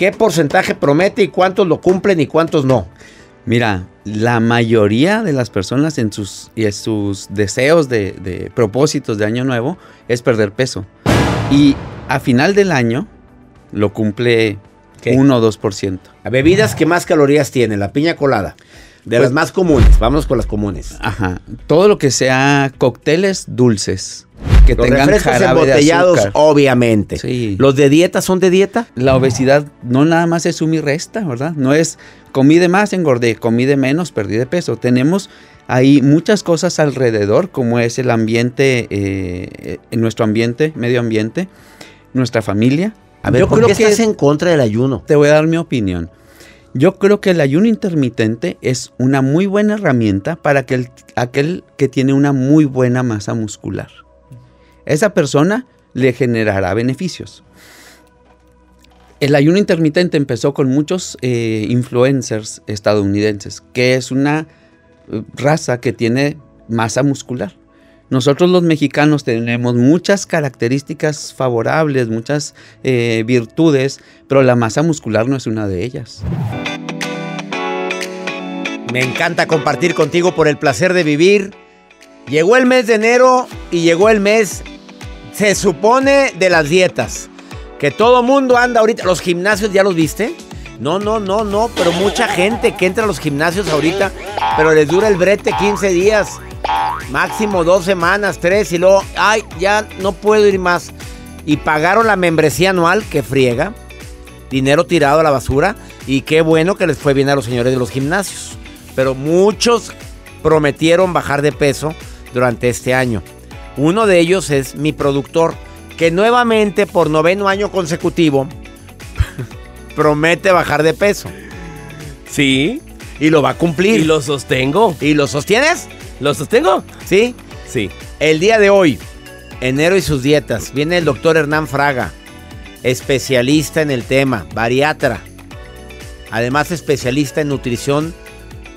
¿Qué porcentaje promete y cuántos lo cumplen y cuántos no? Mira, la mayoría de las personas en sus deseos de propósitos de año nuevo es perder peso. Y a final del año lo cumple 1 o 2%. Bebidas que más calorías tienen, la piña colada. De pues, las más comunes, vámonos con las comunes. Ajá, todo lo que sea cócteles dulces. Que los tengan jarabe embotellados, de azúcar. Obviamente. Sí. ¿Los de dieta son de dieta? La obesidad no nada más es suma y resta, ¿verdad? No es comí de más, engordé, comí de menos, perdí de peso. Tenemos ahí muchas cosas alrededor, como es el ambiente, nuestro ambiente, medio ambiente, nuestra familia. A ver, yo creo que es en contra del ayuno. Te voy a dar mi opinión. Yo creo que el ayuno intermitente es una muy buena herramienta para aquel que tiene una muy buena masa muscular. Esa persona le generará beneficios. El ayuno intermitente empezó con muchos influencers estadounidenses, que es una raza que tiene masa muscular. Nosotros los mexicanos tenemos muchas características favorables, muchas virtudes, pero la masa muscular no es una de ellas. Me encanta compartir contigo por el placer de vivir. Llegó el mes de enero y llegó el mes, se supone, de las dietas. Que todo mundo anda ahorita. ¿Los gimnasios ya los viste? No, pero mucha gente que entra a los gimnasios ahorita, pero les dura el brete 15 días. Máximo 2 semanas, 3 y luego, ay, ya no puedo ir más. Y pagaron la membresía anual, que friega, dinero tirado a la basura. Y qué bueno que les fue bien a los señores de los gimnasios. Pero muchos prometieron bajar de peso durante este año. Uno de ellos es mi productor, que nuevamente por 9º año consecutivo promete bajar de peso. Sí. Y lo va a cumplir. Y lo sostengo. ¿Y lo sostienes? ¿Lo sostengo? ¿Sí? Sí. El día de hoy, enero y sus dietas, viene el doctor Hernán Fraga, especialista en el tema, bariatra. Además, especialista en nutrición,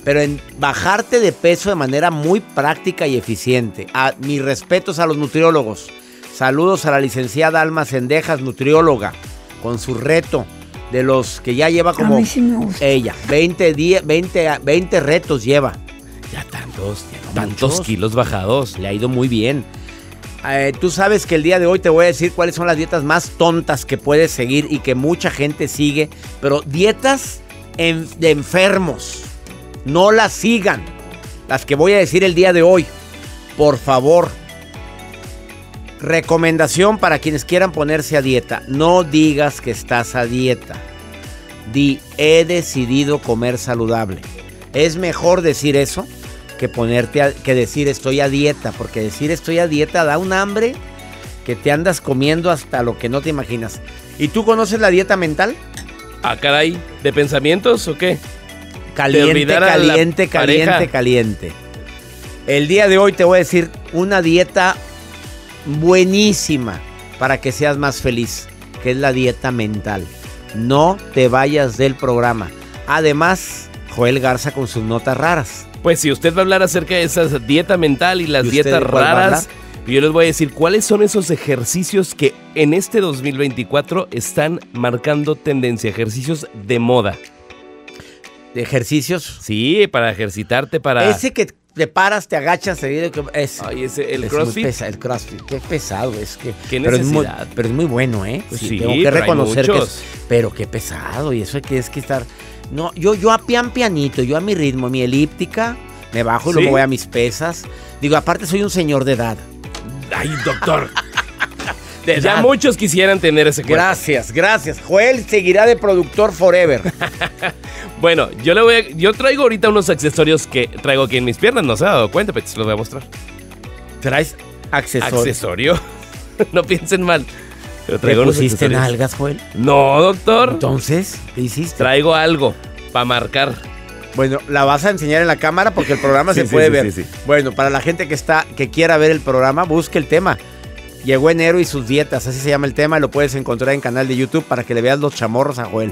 pero en bajarte de peso de manera muy práctica y eficiente. Mis respetos a los nutriólogos. Saludos a la licenciada Alma Sendejas, nutrióloga, con su reto de los que ya lleva como ella. 20 retos lleva. Ya tantos, muchos kilos bajados. Le ha ido muy bien. Tú sabes que el día de hoy te voy a decir cuáles son las dietas más tontas que puedes seguir y que mucha gente sigue. Pero dietas de enfermos. No las sigan. Las que voy a decir el día de hoy. Por favor. Recomendación para quienes quieran ponerse a dieta. No digas que estás a dieta. Di, he decidido comer saludable. Es mejor decir eso que decir estoy a dieta, porque decir estoy a dieta da un hambre que te andas comiendo hasta lo que no te imaginas. ¿Y tú conoces la dieta mental? Ah, caray, ¿de pensamientos o qué? Caliente. El día de hoy te voy a decir una dieta buenísima para que seas más feliz, que es la dieta mental. No te vayas del programa. Además, Joel Garza con sus notas raras. Pues si usted va a hablar acerca de esa dieta mental y las dietas raras, yo les voy a decir cuáles son esos ejercicios que en este 2024 están marcando tendencia, ejercicios de moda. ¿De ejercicios? Sí, para ejercitarte, para... Ese que te paras, te agachas, el CrossFit. El CrossFit, qué pesado es. Qué necesidad. Pero es muy bueno, ¿eh? Pues sí, tengo que reconocer que es, pero qué pesado, y eso que es que estar... No, yo a pianito, yo a mi ritmo, mi elíptica, me bajo y luego voy a mis pesas. Digo, aparte soy un señor de edad. Ay, doctor. De edad. Ya muchos quisieran tener ese cuerpo. Gracias. Joel seguirá de productor forever. Bueno, yo traigo ahorita unos accesorios que traigo aquí en mis piernas. No se ha dado cuenta, pero se los voy a mostrar. ¿Traes accesorios? ¿Accesorio? No piensen mal. ¿Te pusiste nalgas, Joel? No, doctor. Entonces, ¿qué hiciste? Traigo algo para marcar. Bueno, la vas a enseñar en la cámara porque el programa se puede ver. Sí. Bueno, para la gente que quiera ver el programa, busque el tema. Llegó enero y sus dietas, así se llama el tema. Lo puedes encontrar en canal de YouTube para que le veas los chamorros a Joel.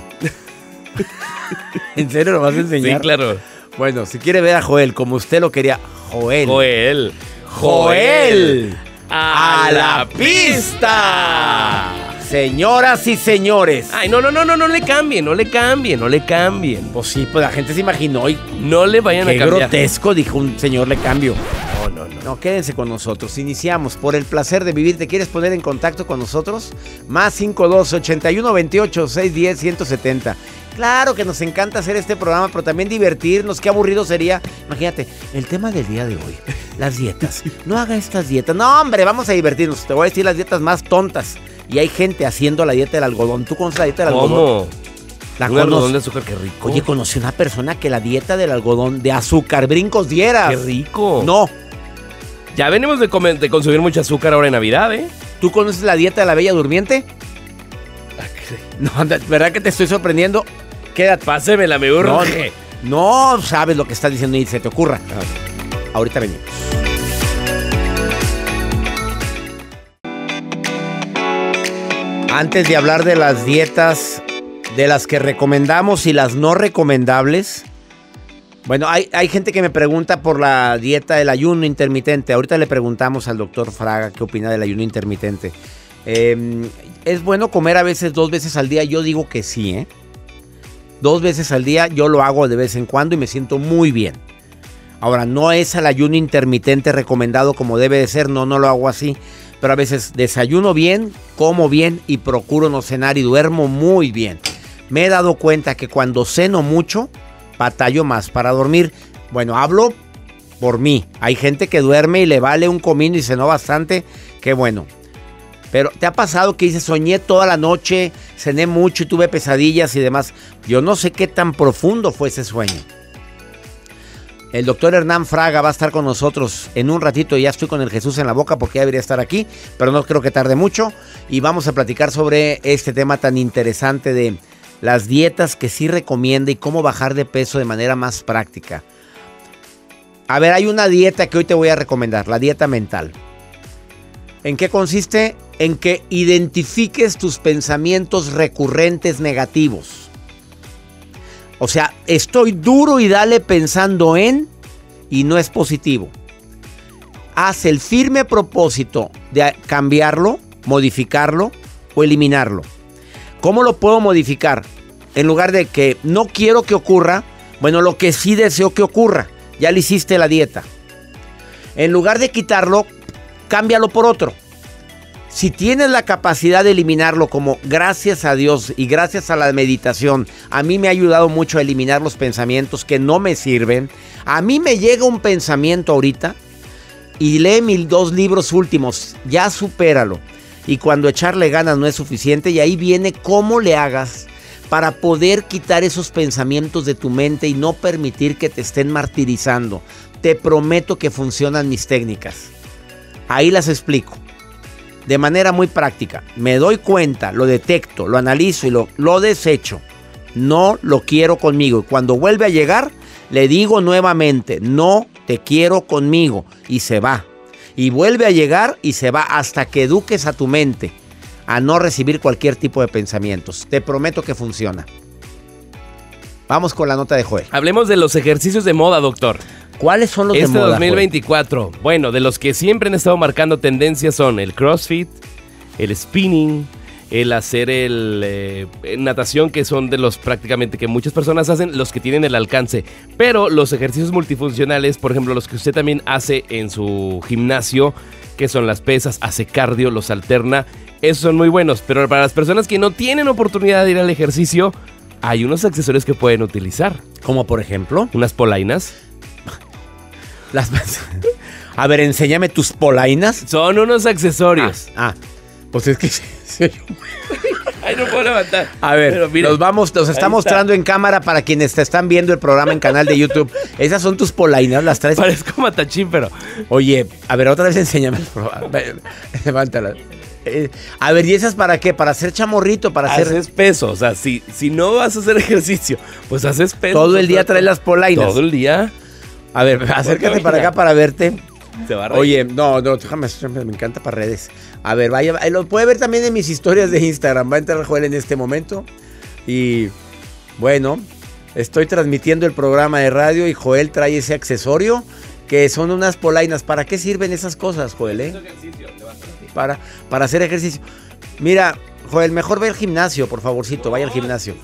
¿En serio lo vas a enseñar? Sí, claro. Bueno, si quiere ver a Joel como usted lo quería, Joel. ¡A la pista! Señoras y señores. Ay, no le cambien, no le cambien. Pues sí, pues la gente se imaginó y no le vayan a cambiar. Qué grotesco, dijo un señor, le cambio. No, quédense con nosotros. Iniciamos por el placer de vivir. ¿Te quieres poner en contacto con nosotros? Más 512-8128-610-170. Claro que nos encanta hacer este programa, pero también divertirnos. Qué aburrido sería. Imagínate, el tema del día de hoy, las dietas. No haga estas dietas. No, hombre, vamos a divertirnos. Te voy a decir las dietas más tontas. Y hay gente haciendo la dieta del algodón. ¿Tú conoces la dieta del algodón? Un algodón de azúcar, qué rico. Oye, conocí una persona que la dieta del algodón de azúcar, brincos dieras. Qué rico. No. Ya venimos de consumir mucho azúcar ahora en Navidad, ¿eh? ¿Tú conoces la dieta de la bella durmiente? No, ¿verdad que te estoy sorprendiendo? Quédate. Pásemela, me urge. No, no sabes lo que estás diciendo y se te ocurra. Ahorita venimos. Antes de hablar de las dietas, de las que recomendamos y las no recomendables. Bueno, hay gente que me pregunta por la dieta del ayuno intermitente. Ahorita le preguntamos al doctor Fraga qué opina del ayuno intermitente. ¿Es bueno comer a veces 2 veces al día? Yo digo que sí, ¿eh? 2 veces al día yo lo hago de vez en cuando y me siento muy bien. Ahora, no es el ayuno intermitente recomendado como debe de ser. No, no lo hago así. Pero a veces desayuno bien, como bien y procuro no cenar y duermo muy bien. Me he dado cuenta que cuando ceno mucho, batallo más para dormir. Bueno, hablo por mí. Hay gente que duerme y le vale un comino y cenó bastante. Qué bueno. Pero ¿te ha pasado que dices, soñé toda la noche, cené mucho y tuve pesadillas y demás? Yo no sé qué tan profundo fue ese sueño. El doctor Hernán Fraga va a estar con nosotros en un ratito. Ya estoy con el Jesús en la boca porque ya debería estar aquí, pero no creo que tarde mucho. Y vamos a platicar sobre este tema tan interesante de las dietas que sí recomienda y cómo bajar de peso de manera más práctica. A ver, hay una dieta que hoy te voy a recomendar, la dieta mental. ¿En qué consiste? En que identifiques tus pensamientos recurrentes negativos. O sea, estoy duro y dale pensando en, y no es positivo. Haz el firme propósito de cambiarlo, modificarlo o eliminarlo. ¿Cómo lo puedo modificar? En lugar de que no quiero que ocurra, bueno, lo que sí deseo que ocurra. Ya le hiciste la dieta. En lugar de quitarlo, cámbialo por otro. Si tienes la capacidad de eliminarlo, como gracias a Dios y gracias a la meditación, a mí me ha ayudado mucho a eliminar los pensamientos que no me sirven. A mí me llega un pensamiento ahorita y lee mis 2 libros últimos. Ya supéralo. Y cuando echarle ganas no es suficiente, y ahí viene cómo le hagas para poder quitar esos pensamientos de tu mente y no permitir que te estén martirizando. Te prometo que funcionan mis técnicas. Ahí las explico. De manera muy práctica. Me doy cuenta, lo detecto, lo analizo y lo desecho. No lo quiero conmigo. Y cuando vuelve a llegar, le digo nuevamente, no te quiero conmigo. Y se va. Y vuelve a llegar y se va hasta que eduques a tu mente a no recibir cualquier tipo de pensamientos. Te prometo que funciona. Vamos con la nota de Joel. Hablemos de los ejercicios de moda, doctor. ¿Cuáles son los de moda, 2024? Joel? Bueno, de los que siempre han estado marcando tendencias son el CrossFit, el spinning, el hacer natación, que son de los prácticamente que muchas personas hacen, los que tienen el alcance. Pero los ejercicios multifuncionales, por ejemplo, los que usted también hace en su gimnasio, que son las pesas, hace cardio, los alterna, esos son muy buenos. Pero para las personas que no tienen oportunidad de ir al ejercicio, hay unos accesorios que pueden utilizar. Como por ejemplo, unas polainas. A ver, enséñame tus polainas. Son unos accesorios. Pues es que ay, no puedo levantar. A ver, mira, los está mostrando en cámara para quienes te están viendo el programa en canal de YouTube. Esas son tus polainas, las traes. Parezco matachín, pero. Oye, a ver, otra vez enséñame. Levántala. A ver, ¿y esas para qué? Para hacer chamorrito, para hacer. Haces peso, o sea, si no vas a hacer ejercicio, pues haces peso. Todo el día traes las polainas. Todo el día. A ver, acércate para acá para verte. Se va a reír. Oye, no, déjame, me encanta para redes. A ver, vaya, lo puede ver también en mis historias de Instagram. Va a entrar Joel en este momento. Y bueno, estoy transmitiendo el programa de radio y Joel trae ese accesorio que son unas polainas. ¿Para qué sirven esas cosas, Joel? Para hacer ejercicio. Mira, Joel, mejor ve al gimnasio, por favorcito, vaya al gimnasio.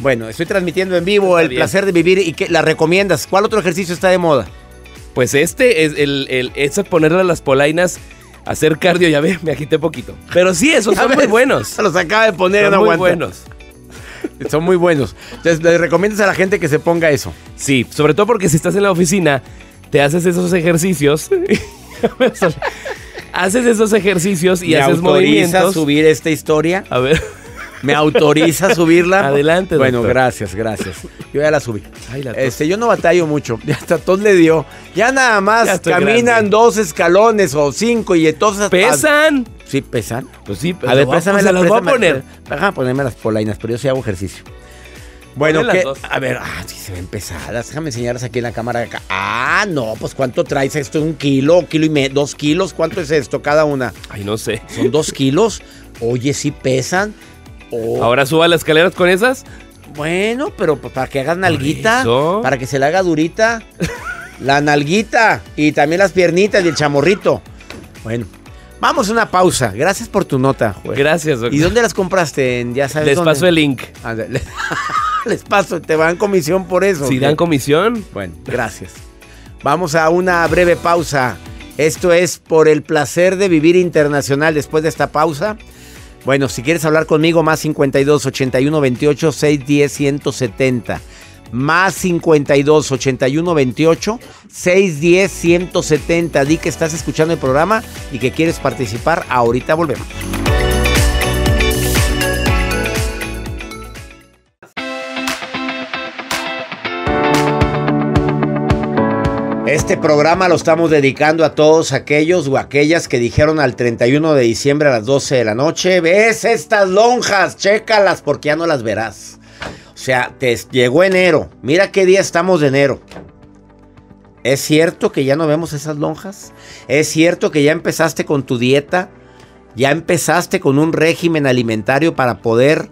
Bueno, estoy transmitiendo en vivo El Placer de Vivir. ¿Y qué la recomiendas? ¿Cuál otro ejercicio está de moda? Pues este es el ponerle las polainas, hacer cardio. Ya ve, me agité poquito. Pero sí, esos son muy buenos. Los acaba de poner en aguanta. Son muy buenos. Entonces, ¿les recomiendas a la gente que se ponga eso? Sí, sobre todo porque si estás en la oficina, te haces esos ejercicios. Haces esos ejercicios y haces movimientos. ¿Me autorizas subir esta historia? A ver. ¿Me autoriza subirla? Adelante, doctor. Bueno, gracias, gracias. Yo ya la subí. Ay, la yo no batallo mucho. Ya hasta tos le dio. Ya nada más ya caminan dos escalones o 5 y entonces... ¿Pesan? Sí, pesan. Pues sí. A ver, pésame las voy a poner. Ajá, ponerme las polainas, pero yo sí hago ejercicio. Bueno, que, a ver, sí se ven pesadas. Déjame enseñarlas aquí en la cámara. Acá. Ah, no, pues ¿cuánto traes esto? ¿1 kilo? ¿Kilo y medio? ¿2 kilos? ¿Cuánto es esto cada una? Ay, no sé. ¿Son 2 kilos? Oye, sí pesan. ¿Ahora suba las escaleras con esas? Bueno, pero para que hagas nalguita, para que se la haga durita. La nalguita y también las piernitas y el chamorrito. Bueno, vamos a una pausa. Gracias por tu nota, Joel. Gracias, doctor. ¿Y dónde las compraste? Ya sabes dónde. Les paso el link. Les paso, te van comisión por eso. ¿Sí dan comisión? Bueno, gracias. Vamos a una breve pausa. Esto es Por el Placer de Vivir Internacional. Después de esta pausa... Bueno, si quieres hablar conmigo, más 52 81 28 610 170. Más 52 81 28 610 170. Di que estás escuchando el programa y que quieres participar. Ahorita volvemos. Este programa lo estamos dedicando a todos aquellos o aquellas que dijeron al 31 de diciembre a las 12 de la noche, ves estas lonjas, chécalas porque ya no las verás. O sea, te llegó enero, mira qué día estamos de enero. ¿Es cierto que ya no vemos esas lonjas? ¿Es cierto que ya empezaste con tu dieta? ¿Ya empezaste con un régimen alimentario para poder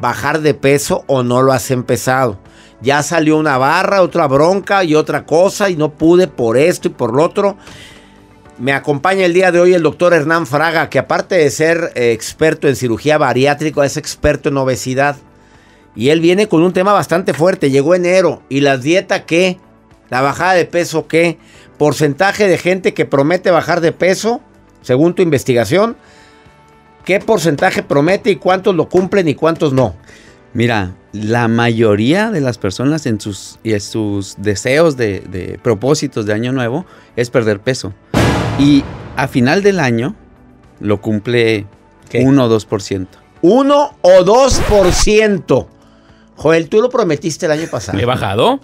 bajar de peso o no lo has empezado? Ya salió una barra, otra bronca y otra cosa y no pude por esto y por lo otro. Me acompaña el día de hoy el doctor Hernán Fraga, que aparte de ser experto en cirugía bariátrica, es experto en obesidad. Y él viene con un tema bastante fuerte. Llegó enero. ¿Y la dieta qué? ¿La bajada de peso qué? ¿Porcentaje de gente que promete bajar de peso? Según tu investigación, ¿qué porcentaje promete y cuántos lo cumplen y cuántos no? Mira, la mayoría de las personas en sus deseos de propósitos de año nuevo es perder peso. Y a final del año lo cumple 1 o 2%. 1 o 2%. Joel, tú lo prometiste el año pasado. ¿He bajado?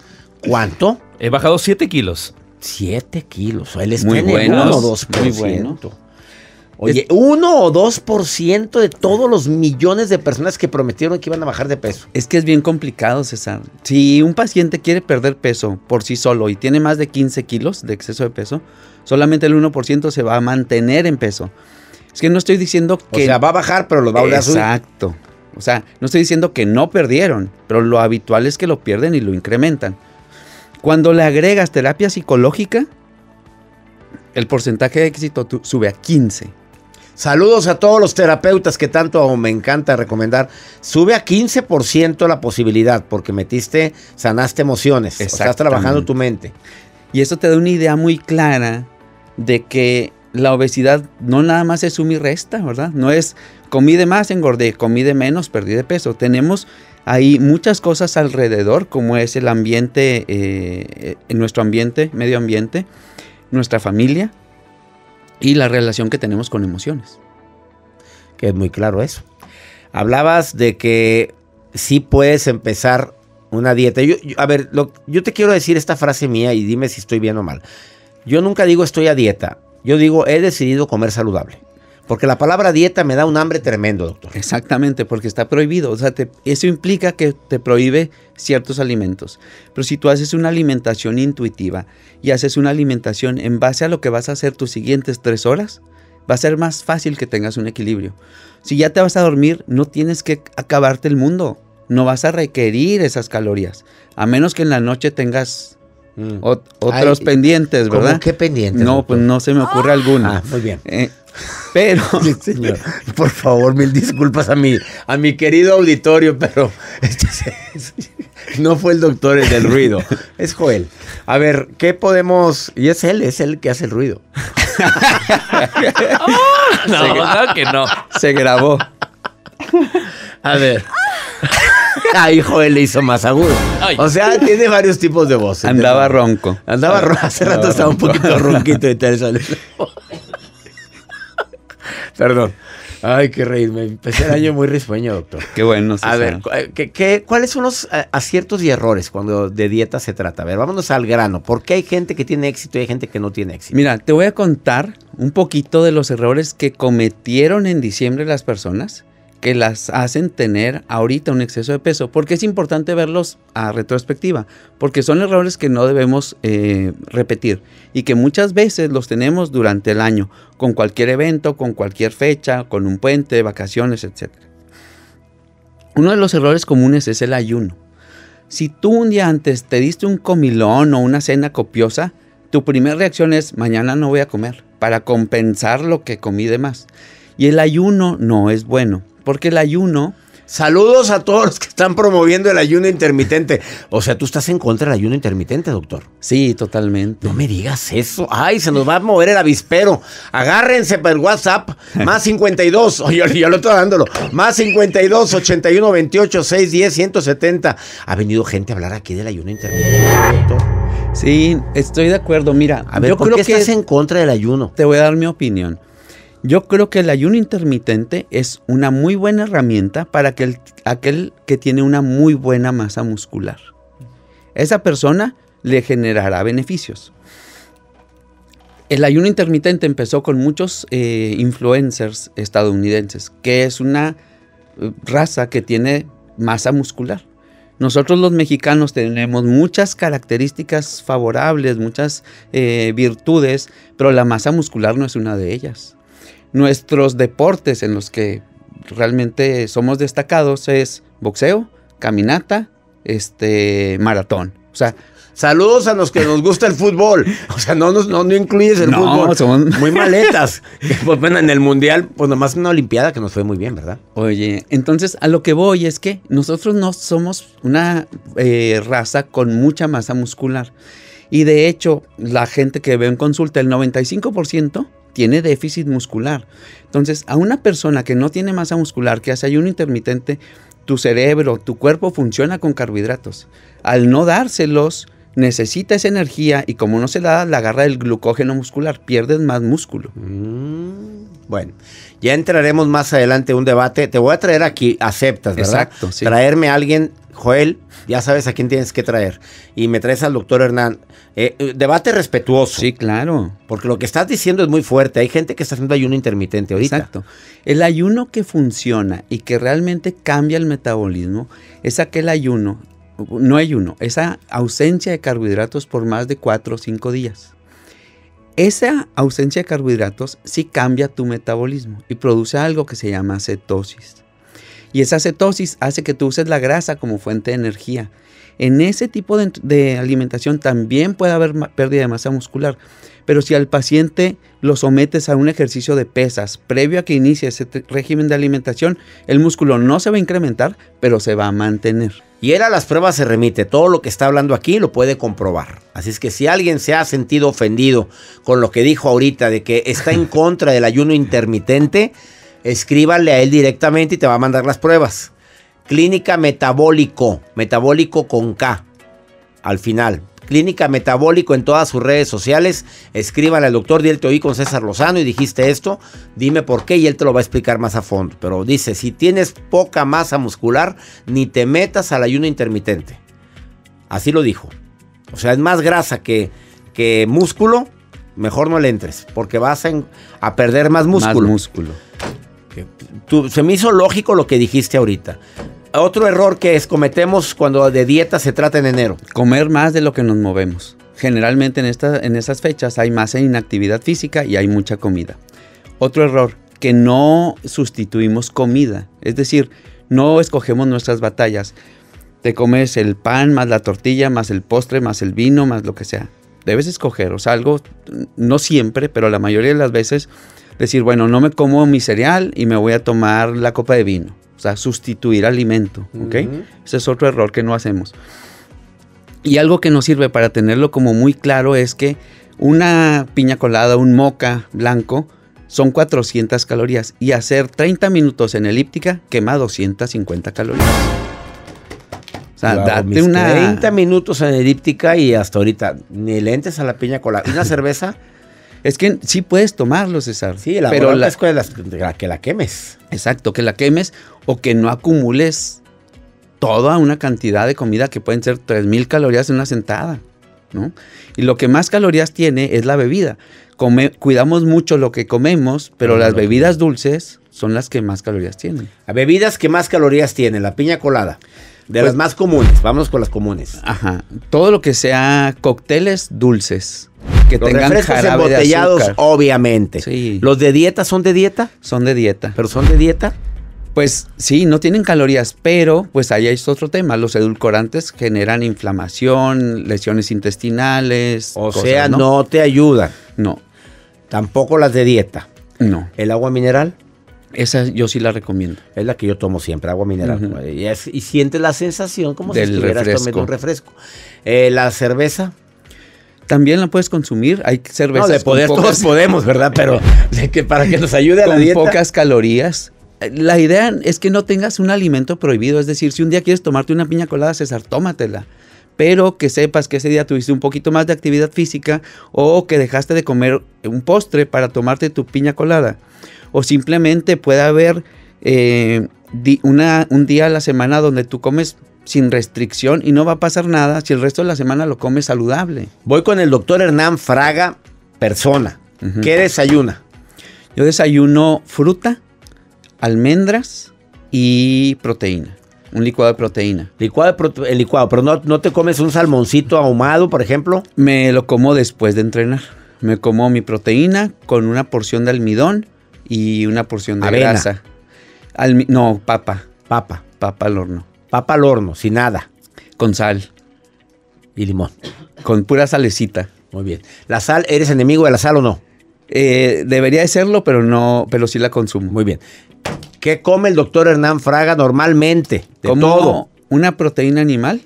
¿Cuánto? He bajado 7 kilos. 7 kilos. Joel, es muy bueno. 1 o 2%. Muy bueno. Oye, 1 o 2% de todos los millones de personas que prometieron que iban a bajar de peso. Es que es bien complicado, César. Si un paciente quiere perder peso por sí solo y tiene más de 15 kilos de exceso de peso, solamente el 1% se va a mantener en peso. Es que no estoy diciendo que... O sea, va a bajar, pero lo va a volver a subir. Exacto. O sea, no estoy diciendo que no perdieron, pero lo habitual es que lo pierden y lo incrementan. Cuando le agregas terapia psicológica, el porcentaje de éxito sube a 15%. Saludos a todos los terapeutas que tanto me encanta recomendar. Sube a 15% la posibilidad porque sanaste emociones. Estás trabajando tu mente. Y eso te da una idea muy clara de que la obesidad no nada más es suma y resta, ¿verdad? No es comí de más, engordé, comí de menos, perdí de peso. Tenemos ahí muchas cosas alrededor, como es el ambiente, nuestro ambiente, medio ambiente, nuestra familia. Y la relación que tenemos con emociones. Que es muy claro eso. Hablabas de que sí puedes empezar una dieta. Yo te quiero decir esta frase mía y dime si estoy bien o mal. Yo nunca digo estoy a dieta. Yo digo he decidido comer saludable. Porque la palabra dieta me da un hambre tremendo, doctor. Exactamente, porque está prohibido. O sea, eso implica que te prohíbe ciertos alimentos. Pero si tú haces una alimentación intuitiva y haces una alimentación en base a lo que vas a hacer tus siguientes 3 horas, va a ser más fácil que tengas un equilibrio. Si ya te vas a dormir, no tienes que acabarte el mundo. No vas a requerir esas calorías. A menos que en la noche tengas... otros pendientes, ¿verdad? ¿Cómo qué pendientes? No, pues no se me ocurre alguna. Ah, muy bien. Pero, sí, señor. Por favor, mil disculpas a mi querido auditorio, pero no fue el doctor el del ruido, es Joel. A ver, ¿qué podemos...? Y es él que hace el ruido. No, claro que no. Se grabó. A ver... Ahí Joel le hizo más agudo. Ay. O sea, tiene varios tipos de voces. Andaba ronco. Andaba ronco. Hace rato estaba ronco. Un poquito ronquito de tal. Perdón. Ay, qué reír. Me empecé el año muy risueño, doctor. Qué bueno. César. A ver, ¿cuáles son los aciertos y errores cuando de dieta se trata? A ver, vámonos al grano. ¿Por qué hay gente que tiene éxito y hay gente que no tiene éxito? Mira, te voy a contar un poquito de los errores que cometieron en diciembre las personas que las hacen tener ahorita un exceso de peso, porque es importante verlos a retrospectiva, porque son errores que no debemos repetir y que muchas veces los tenemos durante el año, con cualquier evento, con cualquier fecha, con un puente, vacaciones, etc. Uno de los errores comunes es el ayuno. Si tú un día antes te diste un comilón o una cena copiosa, tu primera reacción es, mañana no voy a comer, para compensar lo que comí de más. Y el ayuno no es bueno. Porque el ayuno... Saludos a todos los que están promoviendo el ayuno intermitente. O sea, tú estás en contra del ayuno intermitente, doctor. Sí, totalmente. No me digas eso. Ay, se nos va a mover el avispero. Agárrense por el WhatsApp. Más 52. Oye, yo lo estoy dándolo. Más 52, 81, 28, 6, 10, 170. Ha venido gente a hablar aquí del ayuno intermitente, doctor. Sí, estoy de acuerdo. Mira, a ver, yo creo que... ¿Por qué estás en contra del ayuno? Te voy a dar mi opinión. Yo creo que el ayuno intermitente es una muy buena herramienta para aquel que tiene una muy buena masa muscular. Esa persona le generará beneficios. El ayuno intermitente empezó con muchos influencers estadounidenses, que es una raza que tiene masa muscular. Nosotros los mexicanos tenemos muchas características favorables, muchas virtudes, pero la masa muscular no es una de ellas. Nuestros deportes en los que realmente somos destacados es boxeo, caminata, maratón. O sea, saludos a los que nos gusta el fútbol. O sea, no incluyes el fútbol. Somos muy maletas. Pues bueno, en el mundial, pues nomás una olimpiada que nos fue muy bien, ¿verdad? Oye, entonces a lo que voy es que nosotros no somos una raza con mucha masa muscular. Y de hecho, la gente que veo en consulta, el 95%, tiene déficit muscular. Entonces, a una persona que no tiene masa muscular, que hace ayuno intermitente, tu cerebro, tu cuerpo funciona con carbohidratos. Al no dárselos, necesita esa energía y como no se la da, la agarra el glucógeno muscular, pierdes más músculo. Bueno, ya entraremos más adelante en un debate. Te voy a traer aquí, aceptas, ¿verdad? Exacto, sí. Traerme a alguien... Joel, ya sabes a quién tienes que traer. Y me traes al doctor Hernán. Debate respetuoso. Sí, claro. Porque lo que estás diciendo es muy fuerte. Hay gente que está haciendo ayuno intermitente ahorita. Exacto. El ayuno que funciona y que realmente cambia el metabolismo es aquel ayuno, no ayuno, esa ausencia de carbohidratos por más de 4 o 5 días. Esa ausencia de carbohidratos sí cambia tu metabolismo y produce algo que se llama cetosis. Y esa cetosis hace que tú uses la grasa como fuente de energía. En ese tipo de alimentación también puede haber pérdida de masa muscular. Pero si al paciente lo sometes a un ejercicio de pesas previo a que inicie ese régimen de alimentación, el músculo no se va a incrementar, pero se va a mantener. Y él a las pruebas se remite. Todo lo que está hablando aquí lo puede comprobar. Así es que si alguien se ha sentido ofendido con lo que dijo ahorita de que está en contra del ayuno intermitente... Escríbale a él directamente y te va a mandar las pruebas. Clínica Metabólico, Metabólico con K, al final. Clínica Metabólico en todas sus redes sociales. Escríbale al doctor, dile, te oí con César Lozano y dijiste esto, dime por qué y él te lo va a explicar más a fondo. Pero dice, si tienes poca masa muscular, ni te metas al ayuno intermitente. Así lo dijo. O sea, es más grasa que músculo. Mejor no le entres, porque vas a perder más músculo. Más músculo. Se me hizo lógico lo que dijiste ahorita. Otro error que cometemos cuando de dieta se trata en enero. Comer más de lo que nos movemos. Generalmente en esas fechas hay más inactividad física y hay mucha comida. Otro error, que no sustituimos comida. Es decir, no escogemos nuestras batallas. Te comes el pan, más la tortilla, más el postre, más el vino, más lo que sea. Debes escoger, o sea, algo, no siempre, pero la mayoría de las veces decir, bueno, no me como mi cereal y me voy a tomar la copa de vino. O sea, sustituir alimento, ¿ok? Ese es otro error que no hacemos. Y algo que nos sirve para tenerlo como muy claro es que una piña colada, un moca blanco, son 400 calorías. Y hacer 30 minutos en elíptica quema 250 calorías. O sea, claro, date una... 30 minutos en elíptica y hasta ahorita ni le entres a la piña colada. ¿Una cerveza? Es que sí puedes tomarlo, César. Sí, la pero la... que la quemes. Exacto, que la quemes o que no acumules toda una cantidad de comida que pueden ser 3000 calorías en una sentada, ¿no? Y lo que más calorías tiene es la bebida. Cuidamos mucho lo que comemos, pero las bebidas dulces son las que más calorías tienen. Las bebidas que más calorías tienen, la piña colada. De pues, las más comunes, vamos con las comunes. Ajá, todo lo que sea cócteles dulces, que los tengan jarabe embotellados, de azúcar. Obviamente. Sí. ¿Los de dieta son de dieta? Son de dieta. ¿Pero son de dieta? Pues sí, no tienen calorías, pero pues ahí es otro tema. Los edulcorantes generan inflamación, lesiones intestinales. O cosas, sea, no te ayudan. No. Tampoco las de dieta. No. ¿El agua mineral? Esa yo sí la recomiendo. Es la que yo tomo siempre, agua mineral. Y sientes la sensación como si estuvieras tomando un refresco. ¿La cerveza? También la puedes consumir. Hay cervezas no, de poder con pocas... todos podemos, ¿verdad? Pero que para que nos ayude a la dieta. Con pocas calorías. La idea es que no tengas un alimento prohibido. Es decir, si un día quieres tomarte una piña colada, César, tómatela. Pero que sepas que ese día tuviste un poquito más de actividad física o que dejaste de comer un postre para tomarte tu piña colada. O simplemente puede haber un día a la semana donde tú comes sin restricción y no va a pasar nada si el resto de la semana lo comes saludable. Voy con el doctor Hernán Fraga, persona. ¿Qué desayuna? Yo desayuno fruta, almendras y proteína. Un licuado de proteína. Pero no te comes un salmoncito ahumado, por ejemplo. Me lo como después de entrenar. Me como mi proteína con una porción de almidón y una porción de avena. Grasa. Papa. Papa al horno. Papa al horno, sin nada. Con sal. Y limón. Con pura salecita. Muy bien. ¿La sal, eres enemigo de la sal o no? Debería de serlo, pero no, pero sí la consumo. Muy bien. ¿Qué come el doctor Hernán Fraga normalmente? De como todo. Una proteína animal,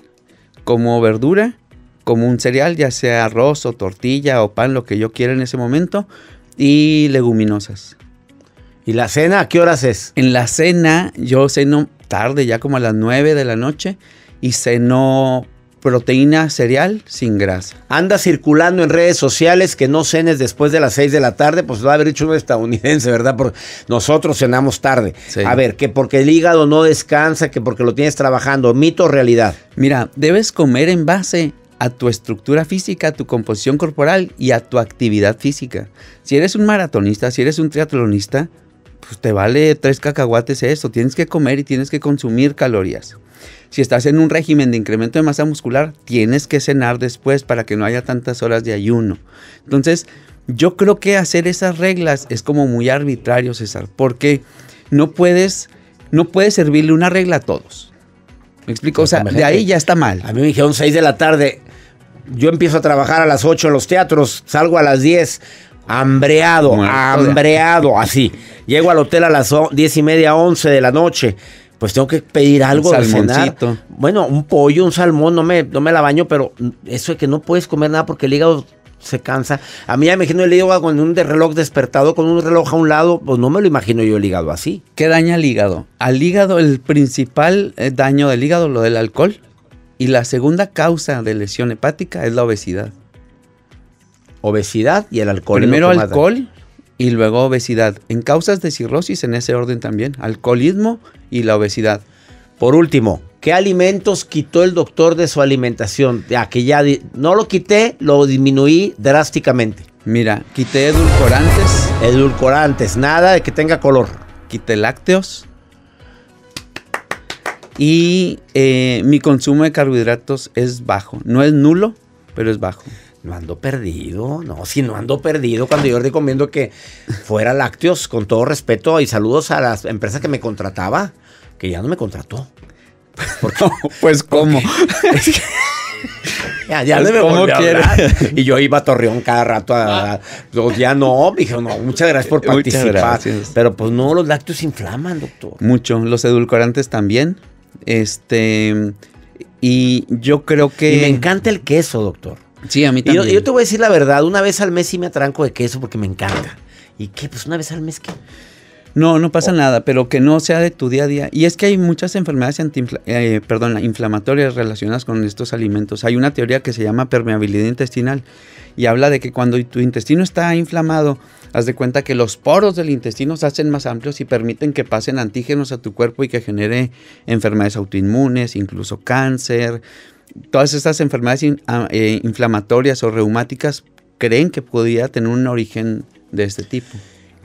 como verdura, como un cereal, ya sea arroz o tortilla o pan, lo que yo quiera en ese momento, y leguminosas. ¿Y la cena a qué horas es? En la cena yo ceno tarde, ya como a las 9 de la noche, y ceno proteína cereal sin grasa. Anda circulando en redes sociales que no cenes después de las 6 de la tarde, pues lo va a haber dicho un estadounidense, ¿verdad? Porque nosotros cenamos tarde. Sí. A ver, que porque el hígado no descansa, que porque lo tienes trabajando, ¿mito o realidad? Mira, debes comer en base a tu estructura física, a tu composición corporal y a tu actividad física. Si eres un maratonista, si eres un triatlonista, pues te vale 3 cacahuates eso. Tienes que comer y tienes que consumir calorías. Si estás en un régimen de incremento de masa muscular, tienes que cenar después para que no haya tantas horas de ayuno. Entonces, yo creo que hacer esas reglas es como muy arbitrario, César, porque no puedes servirle una regla a todos. ¿Me explico? O sea, de ahí ya está mal. A mí me dijeron 6 de la tarde, yo empiezo a trabajar a las 8 en los teatros, salgo a las 10, hambreado, así. Llego al hotel a las 10:30, 11 de la noche. Pues tengo que pedir algo de cenar. Bueno, un pollo, un salmón, no me la baño, pero eso de que no puedes comer nada porque el hígado se cansa. A mí ya me imagino el hígado con un reloj despertado, con un reloj a un lado, pues no me lo imagino yo el hígado así. ¿Qué daña el hígado? Al hígado, el principal daño del hígado, lo del alcohol. Y la segunda causa de lesión hepática es la obesidad. Obesidad y el alcohol. Primero alcohol y luego obesidad. En causas de cirrosis, en ese orden también, alcoholismo y la obesidad. Por último, ¿qué alimentos quitó el doctor de su alimentación? No lo quité, lo disminuí drásticamente. Mira, quité edulcorantes. Edulcorantes, nada de que tenga color. Quité lácteos. Y mi consumo de carbohidratos es bajo. No es nulo, pero es bajo. No ando perdido, no ando perdido cuando yo recomiendo que fuera lácteos, con todo respeto y saludos a las empresas que me contrataba, que ya no me contrató. ¿Por qué? No, pues, ¿cómo? Es que... Ya pues le como quieres. Y yo iba a Torreón cada rato a... Pues ya no, dije, no, muchas gracias por participar. Gracias. Pero pues no, los lácteos inflaman, doctor. Mucho. Los edulcorantes también. Y yo creo que... Y me encanta el queso, doctor. Sí, a mí también. Yo te voy a decir la verdad, una vez al mes sí me atranco de queso porque me encanta. ¿Y qué? Pues una vez al mes, ¿qué? No, no pasa nada, pero que no sea de tu día a día. Y es que hay muchas enfermedades inflamatorias relacionadas con estos alimentos. Hay una teoría que se llama permeabilidad intestinal y habla de que cuando tu intestino está inflamado, haz de cuenta que los poros del intestino se hacen más amplios y permiten que pasen antígenos a tu cuerpo y que genere enfermedades autoinmunes, incluso cáncer. Todas estas enfermedades inflamatorias o reumáticas creen que podría tener un origen de este tipo.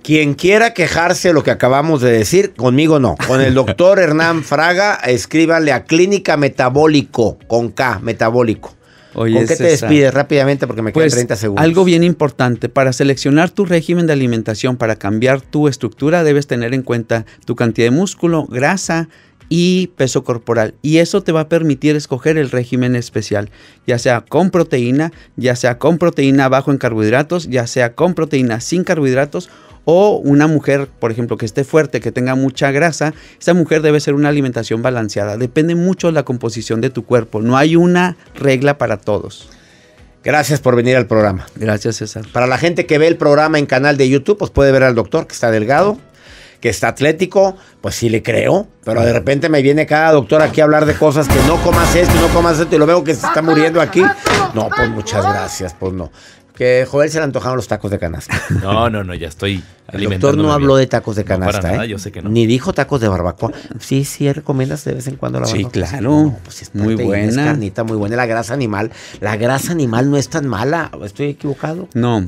Quien quiera quejarse de lo que acabamos de decir, conmigo no. Con el doctor Hernán Fraga, escríbanle a Clínica Metabólico, con K, Metabólico. Oye, ¿con qué te despides rápidamente? Porque me quedan 30 segundos. Algo bien importante, para seleccionar tu régimen de alimentación, para cambiar tu estructura, debes tener en cuenta tu cantidad de músculo, grasa y peso corporal. Y eso te va a permitir escoger el régimen especial, ya sea con proteína bajo en carbohidratos, ya sea con proteína sin carbohidratos. O una mujer, por ejemplo, que esté fuerte, que tenga mucha grasa, esa mujer debe ser una alimentación balanceada. Depende mucho de la composición de tu cuerpo. No hay una regla para todos. Gracias por venir al programa. Gracias, César. Para la gente que ve el programa en canal de YouTube, pues puede ver al doctor que está delgado, que está atlético, pues sí le creo, pero de repente me viene cada doctor aquí a hablar de cosas que no comas esto, no comas esto, y lo veo que se está muriendo aquí. No, pues muchas gracias, pues no. Que Joel se le antojaron los tacos de canasta. No, no, no, ya estoy alimentando. El doctor no habló de tacos de canasta, no, para nada, yo sé que no. Ni dijo tacos de barbacoa. Sí, sí, recomiendas de vez en cuando la barbacoa. Sí, claro. No, pues es muy buena. Es carnita, muy buena. La grasa animal. La grasa animal no es tan mala. ¿Estoy equivocado? No.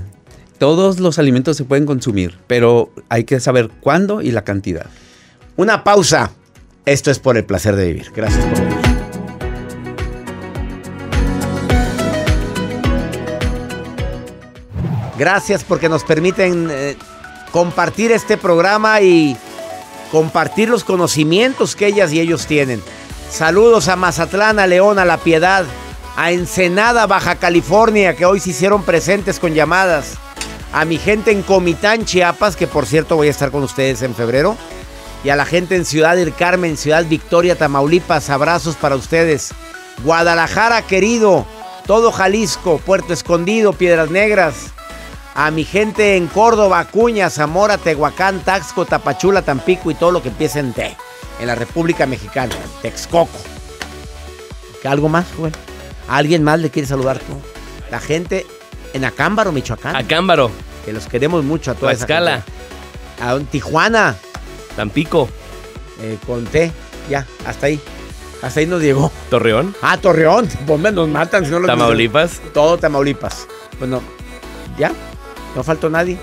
Todos los alimentos se pueden consumir, pero hay que saber cuándo y la cantidad. Una pausa. Esto es Por el Placer de Vivir. Gracias por venir. Gracias porque nos permiten compartir este programa y compartir los conocimientos que ellas y ellos tienen. Saludos a Mazatlán, a León, a La Piedad, a Ensenada, Baja California, que hoy se hicieron presentes con llamadas. A mi gente en Comitán, Chiapas, que por cierto voy a estar con ustedes en febrero. Y a la gente en Ciudad del Carmen, Ciudad Victoria, Tamaulipas, abrazos para ustedes. Guadalajara, querido, todo Jalisco, Puerto Escondido, Piedras Negras. A mi gente en Córdoba, Acuña, Zamora, Tehuacán, Taxco, Tapachula, Tampico y todo lo que empiece en T. En la República Mexicana, Texcoco. ¿Algo más, güey? ¿A alguien más le quiere saludar tú? La gente en Acámbaro, Michoacán. Acámbaro. Que los queremos mucho a toda esa gente. Tlaxcala. A Tijuana. Tampico. Con T. Ya, hasta ahí. Hasta ahí nos llegó. ¿Torreón? Ah, Torreón. Pues nos matan si no lo dicen. ¿Tamaulipas? Todo Tamaulipas. Bueno, ya. No faltó nadie.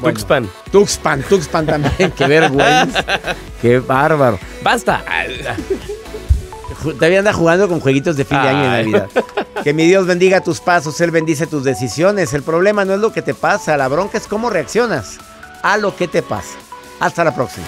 Bueno, Tuxpan. Tuxpan también. Qué vergüenza. Qué bárbaro. ¡Basta! Todavía anda jugando con jueguitos de fin de año y Navidad. Que mi Dios bendiga tus pasos, Él bendice tus decisiones. El problema no es lo que te pasa, la bronca es cómo reaccionas a lo que te pasa. Hasta la próxima.